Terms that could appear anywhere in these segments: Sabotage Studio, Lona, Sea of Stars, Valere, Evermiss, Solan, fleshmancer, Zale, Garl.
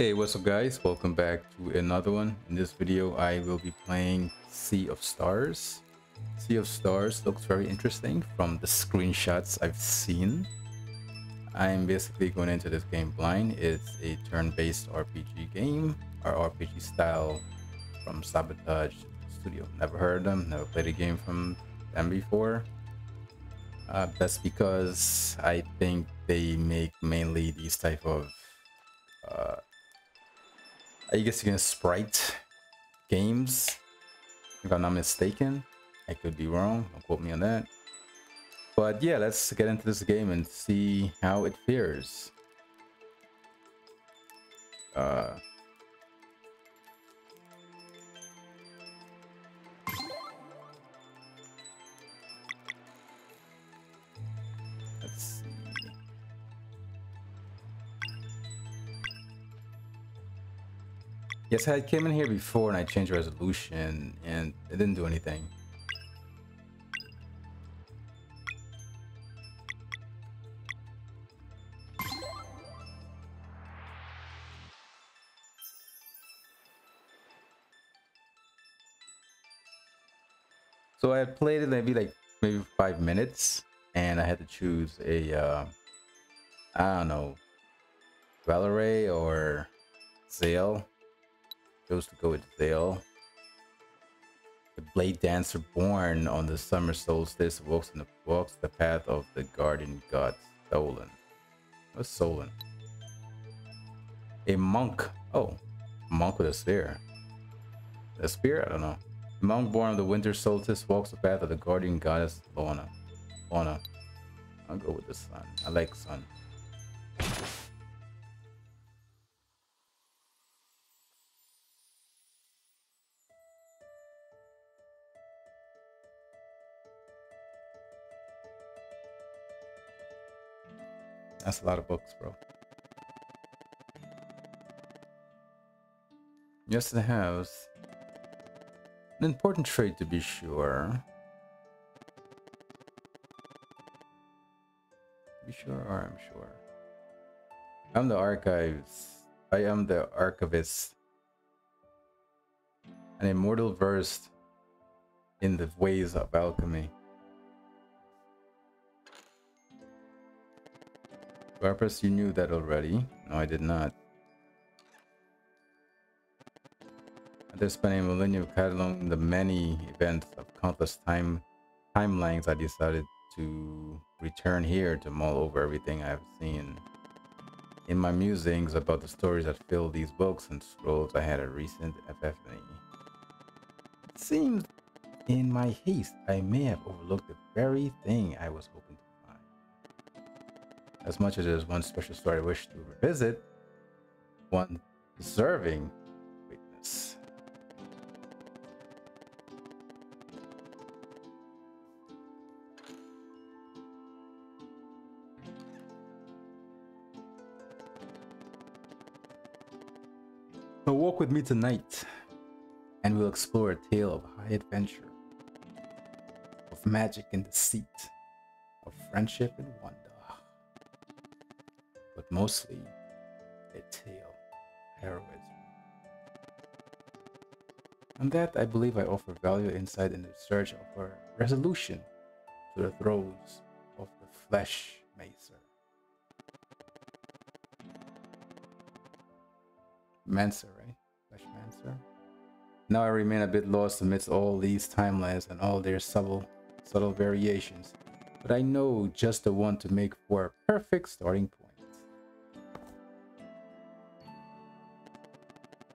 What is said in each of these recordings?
Hey, what's up guys, welcome back to another one. In this video I will be playing Sea of Stars. Sea of Stars looks very interesting from the screenshots I've seen. I'm basically going into this game blind. It's a turn-based RPG game, or RPG style, from Sabotage Studio. Never heard of them, never played a game from them before. That's because I think they make mainly these type of I guess you can sprite games, if I'm not mistaken. I could be wrong, don't quote me on that. But yeah, let's get into this game and see how it fares. Yes, I came in here before and I changed resolution and it didn't do anything. So I played it maybe 5 minutes and I had to choose a, I don't know, Valere or Zale. Chose to go with Zale. The blade dancer born on the summer solstice walks the path of the guardian god Solan. What's Solan? A monk. Oh, a monk with a spear. A spear? I don't know. The monk born of the winter solstice walks the path of the guardian goddess Lona. Lona. I'll go with the sun. I like sun. That's a lot of books, bro. Yes, it has. An important trait to be sure. Be sure, or I'm sure. I'm the archives. I am the archivist. An immortal versed in the ways of alchemy. Purpose, you knew that already. No, I did not. After spending a millennium cataloging the many events of countless timelines, I decided to return here to mull over everything I have seen. In my musings about the stories that fill these books and scrolls, I had a recent epiphany. It seems in my haste, I may have overlooked the very thing I was hoping to. As much as there's one special story I wish to revisit, one deserving witness. So walk with me tonight, and we'll explore a tale of high adventure, of magic and deceit, of friendship and wonder. Mostly a tale of heroism. And that, I believe, I offer value insight in the search for resolution to the throes of the flesh macer. Mancer, right? Flesh mancer. Now I remain a bit lost amidst all these timelines and all their subtle variations, but I know just the one to make for a perfect starting point.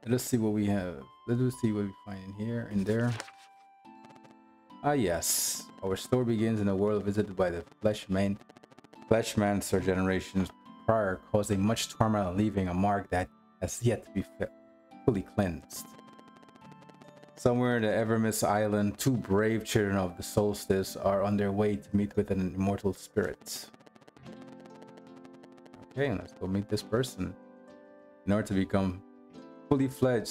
Let's see what we have. Let's see what we find in here and there. Ah yes, our story begins in a world visited by the fleshmancer generations prior, causing much torment and leaving a mark that has yet to be fully cleansed. Somewhere in the Evermiss island, two brave children of the solstice are on their way to meet with an immortal spirit. Okay, let's go meet this person. In order to become fully fledged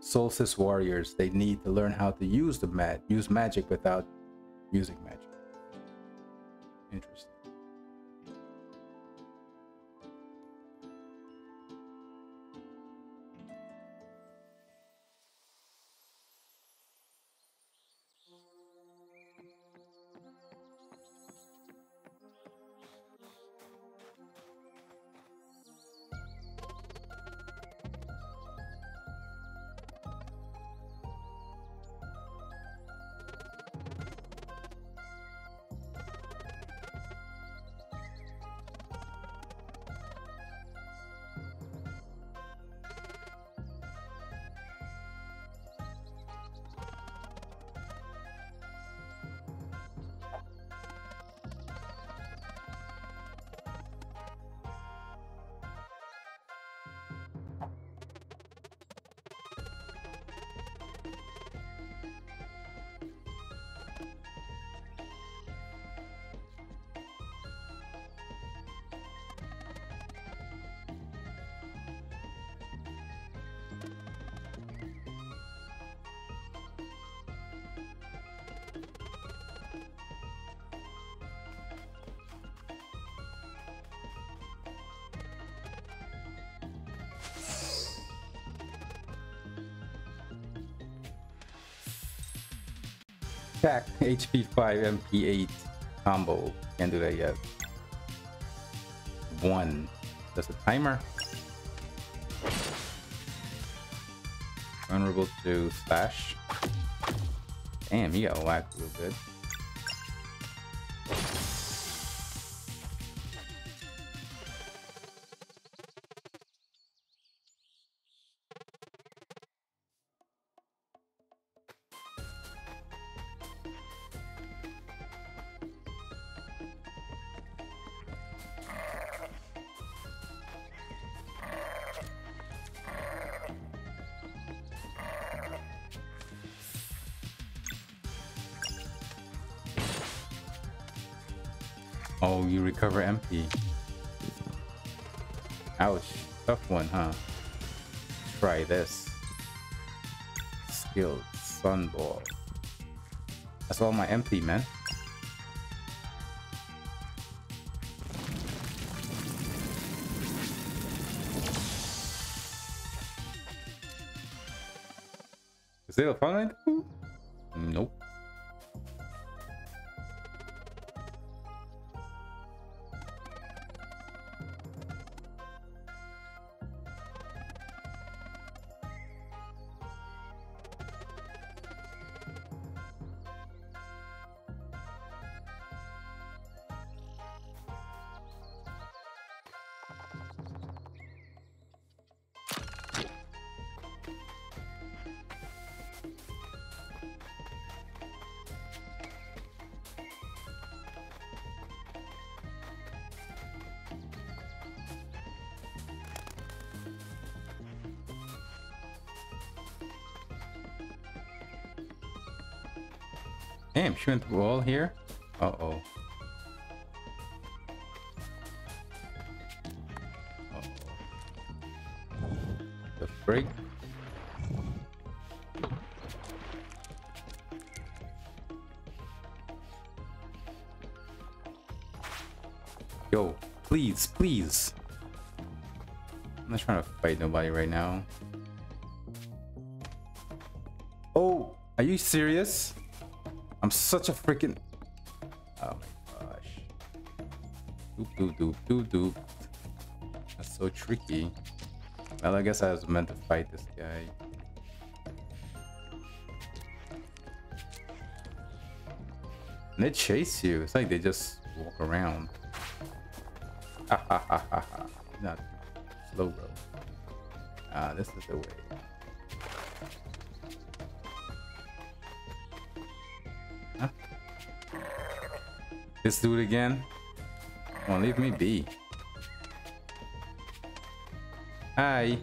solstice warriors, they need to learn how to use magic without using magic. Interesting. attack, HP 5, MP 8, combo. Can't do that yet. 1. That's a timer. Vulnerable to slash. Damn, he got whacked real good. Oh, you recover MP. Ouch. Tough one, huh? Try this. Skilled Sunball. That's all my MP, man. Is it a fun item? Nope. Damn, she went through all here? Uh-oh. Uh-oh. The freak. Yo, please, please. I'm not trying to fight nobody right now. Oh, are you serious? I'm such a freaking... Oh my gosh. Doop doop doop doop doop. That's so tricky. Well, I guess I was meant to fight this guy. And they chase you. It's like they just walk around. Ha ha ha ha ha. Not slow, bro. Ah, this is the way. This dude again? Come on, leave me be. Hi.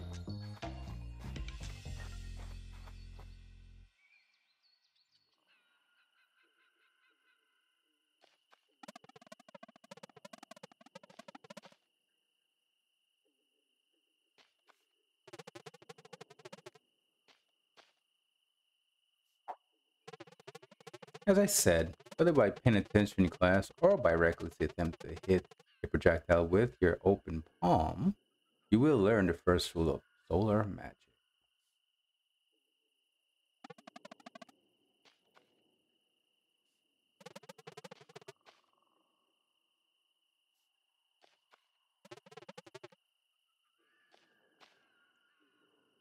As I said, whether by paying attention in class or by recklessly attempt to hit a projectile with your open palm, you will learn the first rule of solar magic.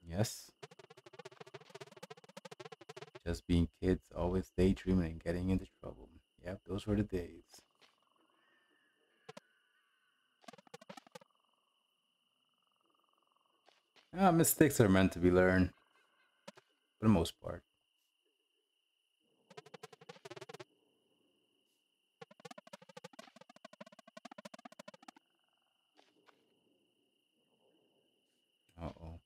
Yes. Just being kids, always daydreaming and getting into trouble. Yep, those were the days. Ah, mistakes are meant to be learned. For the most part. Uh-oh.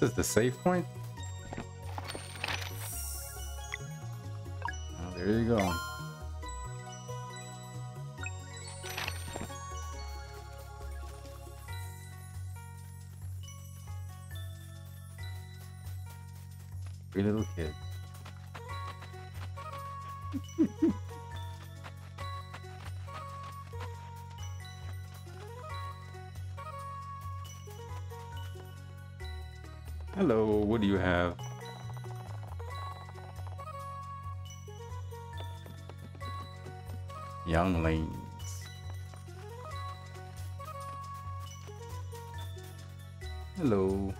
this is the save point? Oh, there you go. Three little kids. Hello, what do you have? Younglings. Hello.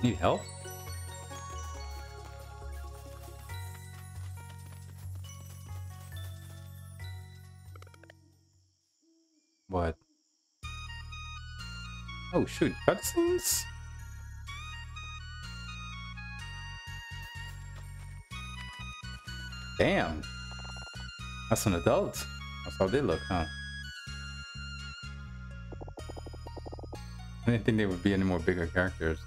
Need help? What? Oh shoot, cutscenes? Damn. That's an adult. That's how they look, huh? I didn't think there would be any more bigger characters.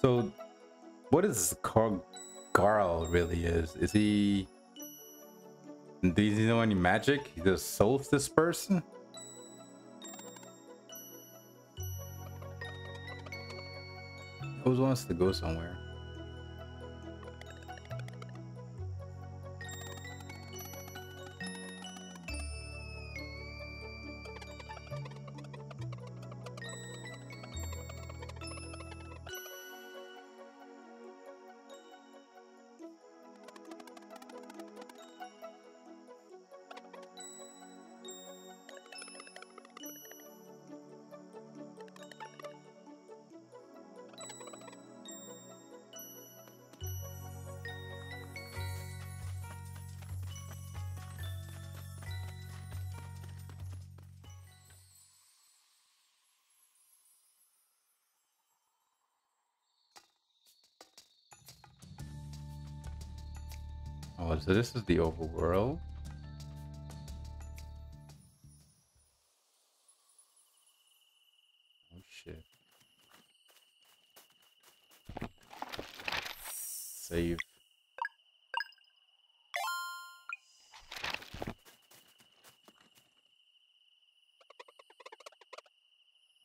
So, what is Garl really is? Is he... Does he know any magic? He does souls this person? He always wants to go somewhere. Oh, so this is the overworld. Oh shit. Save.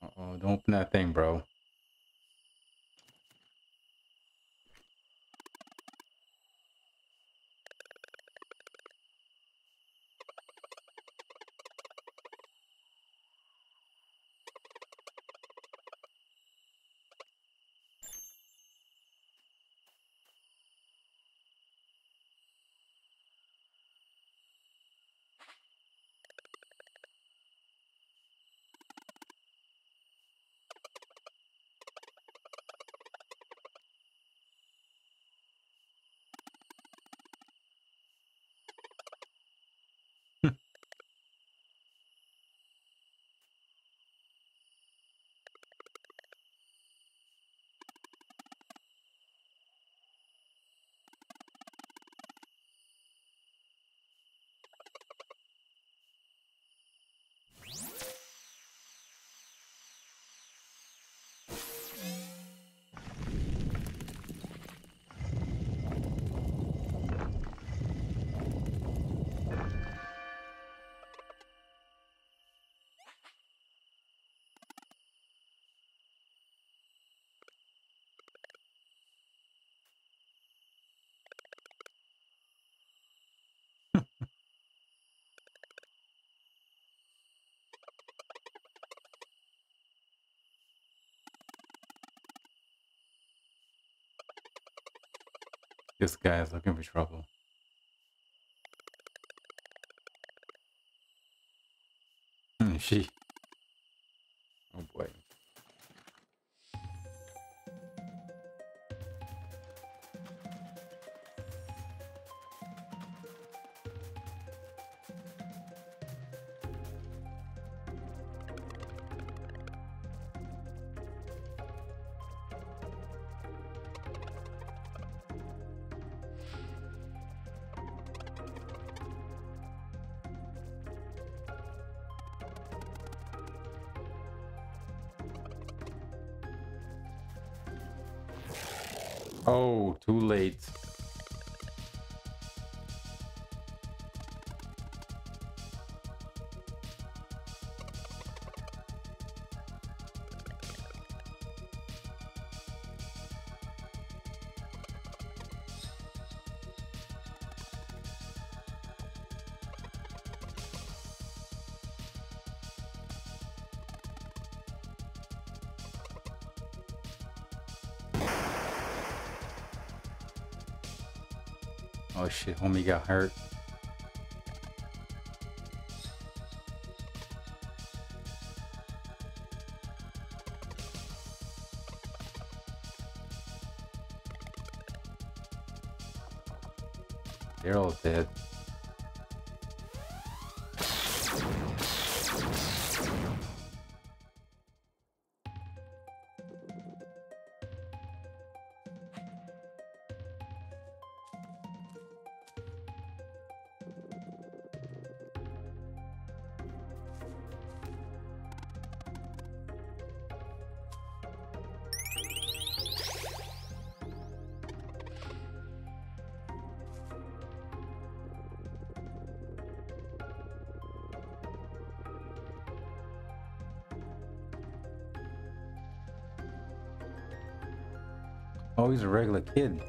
Uh-oh, don't open that thing, bro. This guy is looking for trouble. She. Oh boy. Oh, too late. Oh shit, homie got hurt. They're all dead. Oh, he's a regular kid.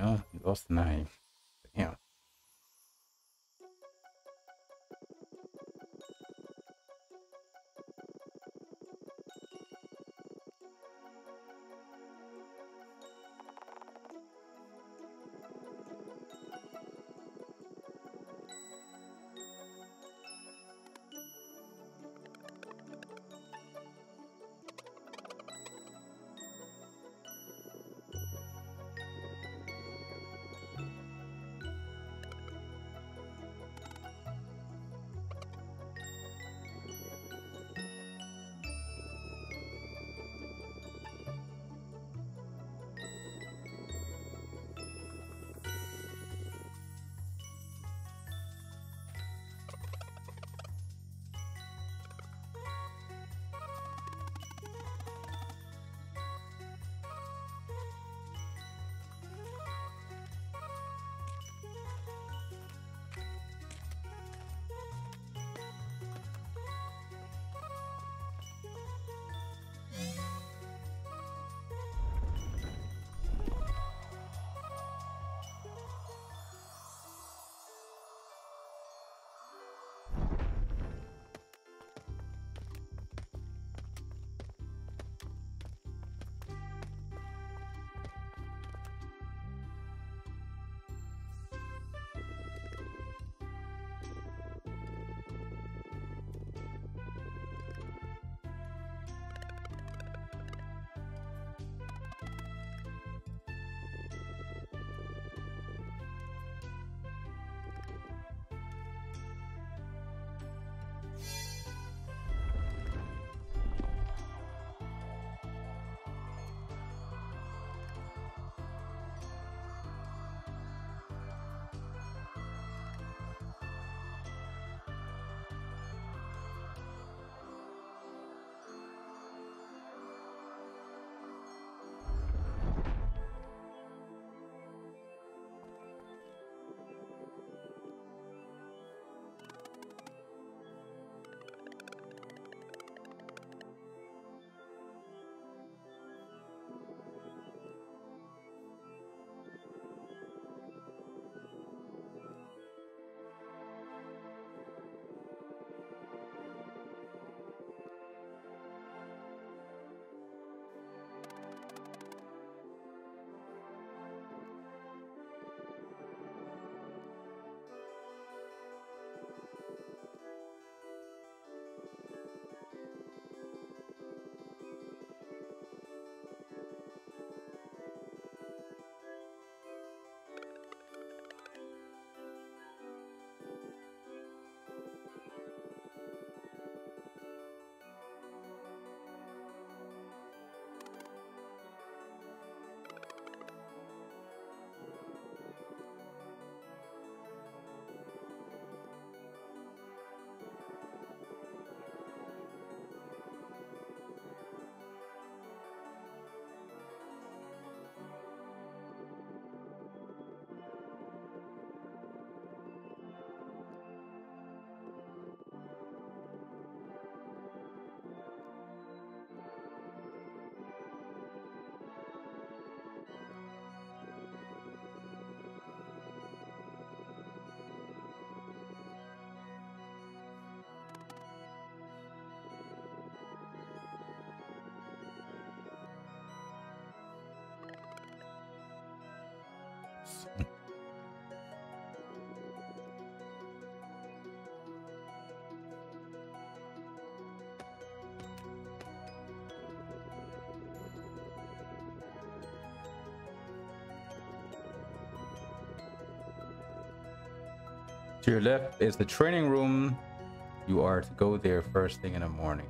Oh, he lost the knife. Damn. To your left is the training room. You are to go there first thing in the morning.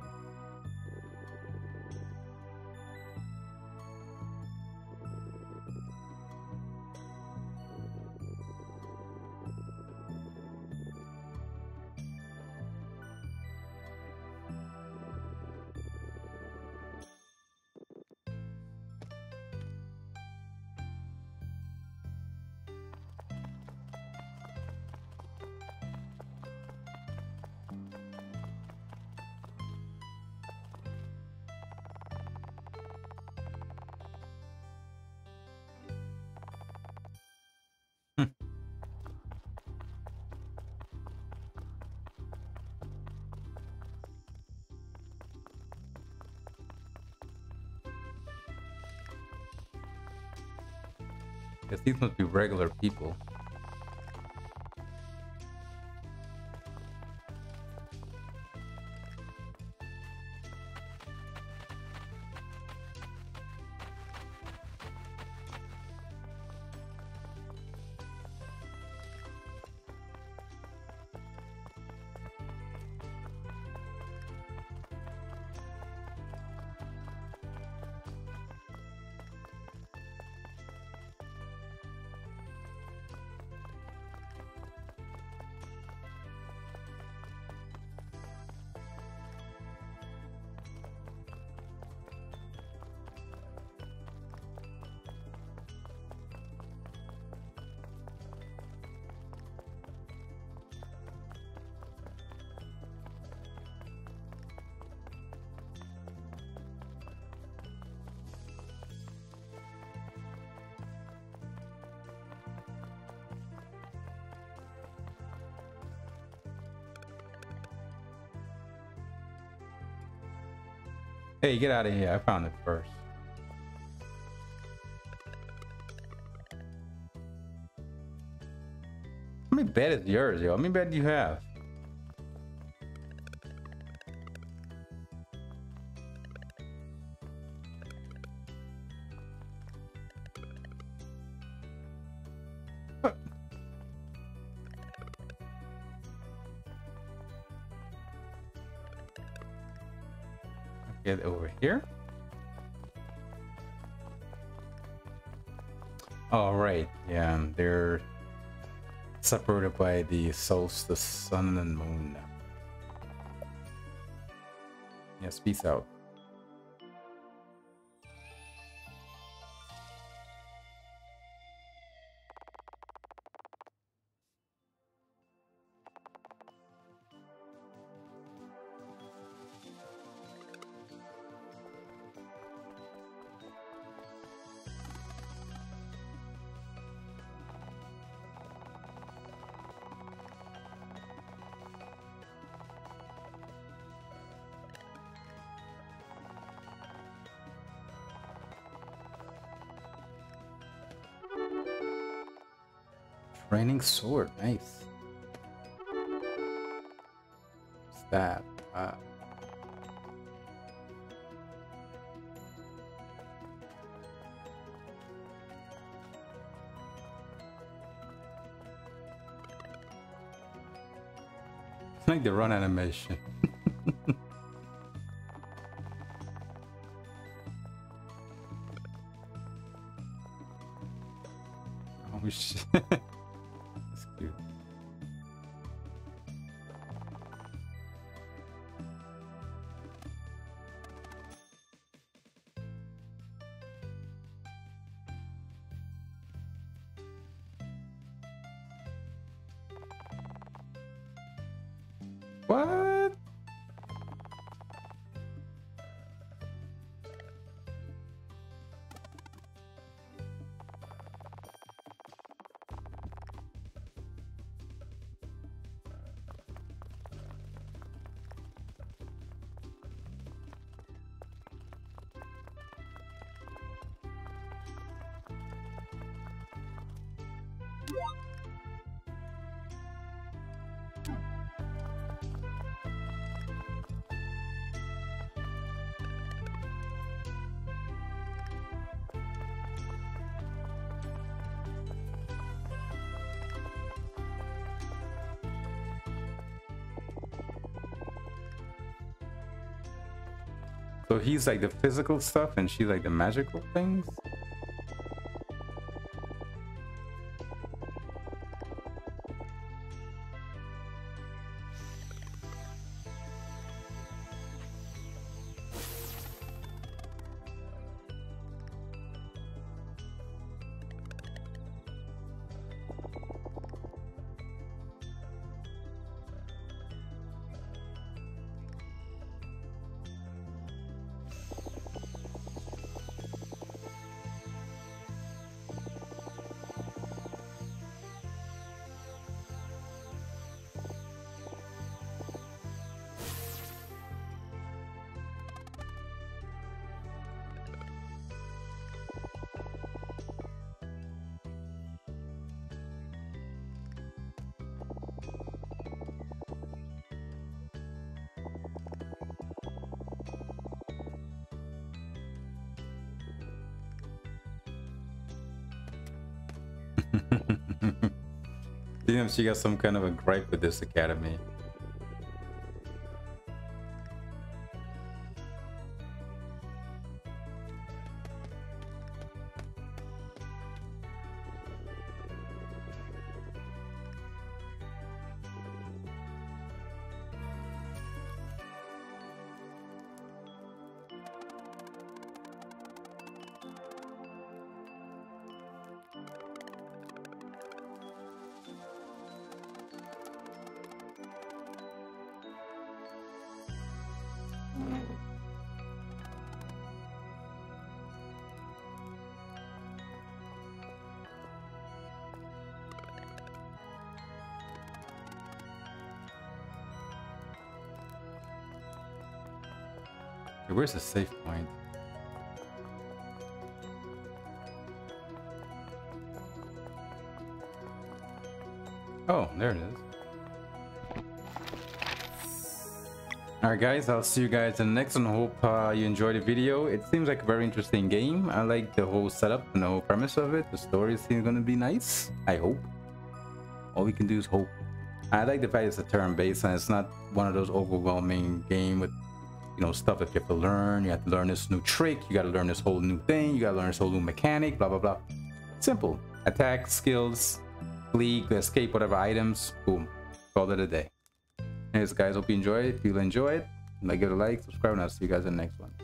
Because these must be regular people. Hey, get out of here. I found it first. How many beds is yours, yo? How many beds do you have? Get over here. All right, yeah, they're separated by the solstice, sun and moon. Yes, peace out. Raining sword, nice. What's that? It's like the run animation. Oh shit. What? So he's like the physical stuff and she's like the magical things. She got some kind of a gripe with this academy. Where's the safe point? Oh, there it is. Alright guys, I'll see you guys in the next one. Hope you enjoyed the video. It seems like a very interesting game. I like the whole setup and the whole premise of it. The story seems gonna be nice. I hope. All we can do is hope. I like the fact it's a turn-based and it's not one of those overwhelming game with, you know, stuff that you have to learn. You have to learn this new trick, you got to learn this whole new thing, you got to learn this whole new mechanic, blah blah blah. Simple attack, skills, flee, escape, whatever items, boom, call it a day. Anyways guys, hope you enjoy it. If you enjoy it, give it a like, subscribe, and I'll see you guys in the next one.